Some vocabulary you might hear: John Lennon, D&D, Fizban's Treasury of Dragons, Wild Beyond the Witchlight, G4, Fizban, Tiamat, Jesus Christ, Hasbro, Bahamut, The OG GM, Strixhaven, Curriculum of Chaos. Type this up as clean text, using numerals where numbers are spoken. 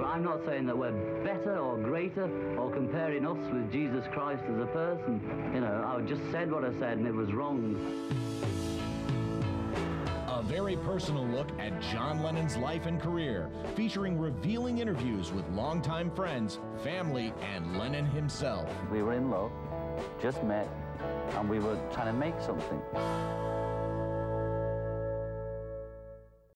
I'm not saying that we're better or greater or comparing us with Jesus Christ as a person. You know, I just said what I said and it was wrong. A very personal look at John Lennon's life and career, featuring revealing interviews with longtime friends, family, and Lennon himself. We were in love, just met, and we were trying to make something.